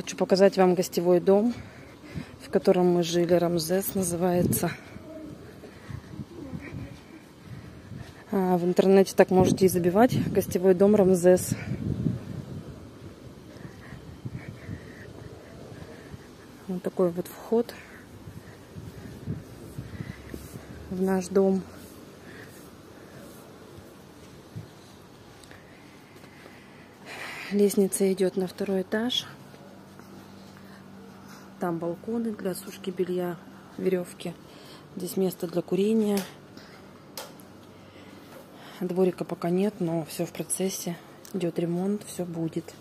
Хочу показать вам гостевой дом, в котором мы жили. Рамзес называется. В интернете так можете и забивать. Гостевой дом Рамзес. Вот такой вот вход в наш дом. Лестница идет на второй этаж. Там балконы для сушки белья, веревки. Здесь место для курения. Дворика пока нет, но все в процессе. Идет ремонт, все будет.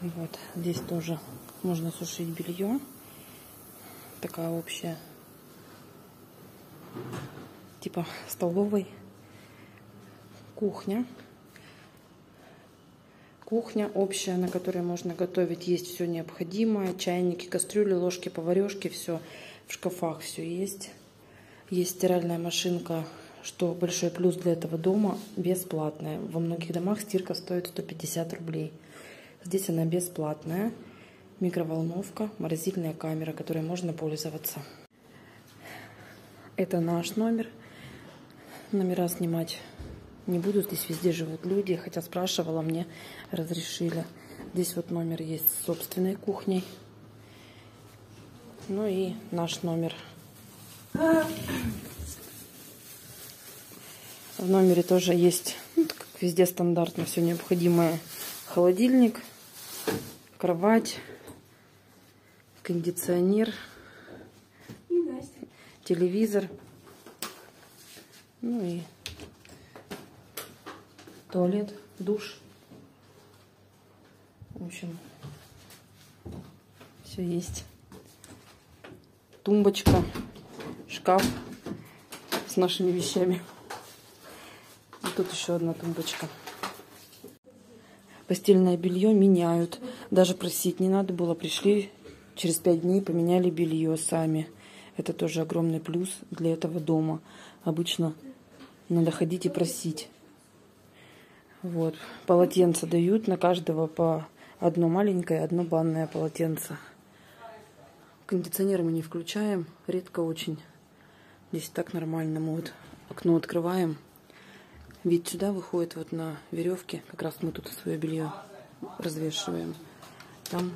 Вот здесь тоже можно сушить белье. Такая общая, типа столовой. Кухня. Кухня общая, на которой можно готовить. Есть все необходимое. Чайники, кастрюли, ложки, поварешки. Все в шкафах, все есть. Есть стиральная машинка, что большой плюс для этого дома, бесплатная. Во многих домах стирка стоит 150 рублей. Здесь она бесплатная. Микроволновка, морозильная камера, которой можно пользоваться. Это наш номер. Номера снимать не буду. Здесь везде живут люди. Хотя спрашивала, мне разрешили. Здесь вот номер есть с собственной кухней. Ну и наш номер. В номере тоже есть, ну, как везде стандартно, все необходимое. Холодильник, кровать, кондиционер, телевизор, ну и туалет, душ. В общем, все есть. Тумбочка. Шкаф с нашими вещами. И тут еще одна тумбочка. Постельное белье меняют. Даже просить не надо было. Пришли через 5 дней, поменяли белье сами. Это тоже огромный плюс для этого дома. Обычно надо ходить и просить. Вот. Полотенца дают. На каждого по одно маленькое, одно банное полотенце. Кондиционер мы не включаем. Редко очень. Здесь так нормально. Мы вот окно открываем. Вид сюда выходит вот на веревке. Как раз мы тут свое белье развешиваем. Там,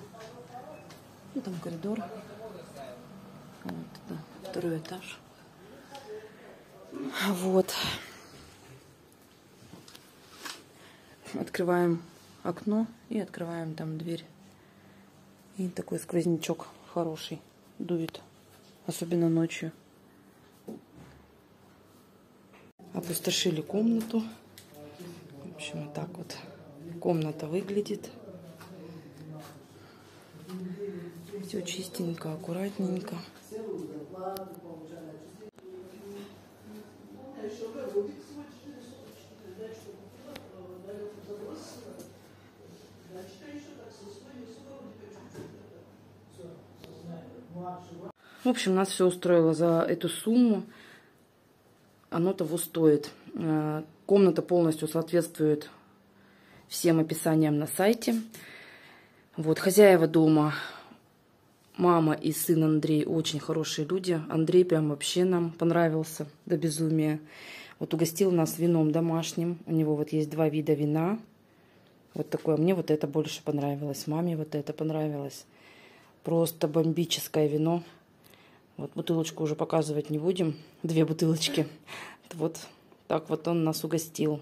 ну, там коридор. Вот, да, второй этаж. Вот. Открываем окно и открываем там дверь. И такой сквознячок хороший. Дует. Особенно ночью. Опустошили комнату. В общем, вот так вот комната выглядит. Все чистенько, аккуратненько. В общем, нас все устроило за эту сумму. Оно того стоит. Комната полностью соответствует всем описаниям на сайте. Вот, хозяева дома, мама и сын Андрей, очень хорошие люди. Андрей прям вообще нам понравился до безумия. Вот угостил нас вином домашним. У него вот есть два вида вина. Вот такое. Мне вот это больше понравилось. Маме вот это понравилось. Просто бомбическое вино. Вот бутылочку уже показывать не будем. Две бутылочки. Вот так вот он нас угостил.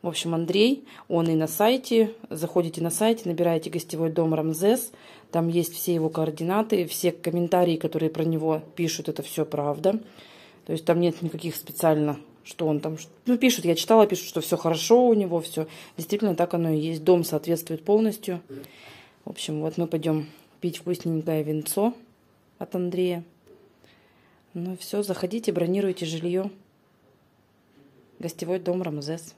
В общем, Андрей, он и на сайте. Заходите на сайт, набираете гостевой дом Рамзес. Там есть все его координаты, все комментарии, которые про него пишут. Это все правда. То есть там нет никаких специально, что он там... Ну, пишут, я читала, пишут, что все хорошо у него, все. Действительно, так оно и есть. Дом соответствует полностью. В общем, вот мы пойдем пить вкусненькое винцо от Андрея. Ну все, заходите, бронируйте жилье. Гостевой дом Рамзес.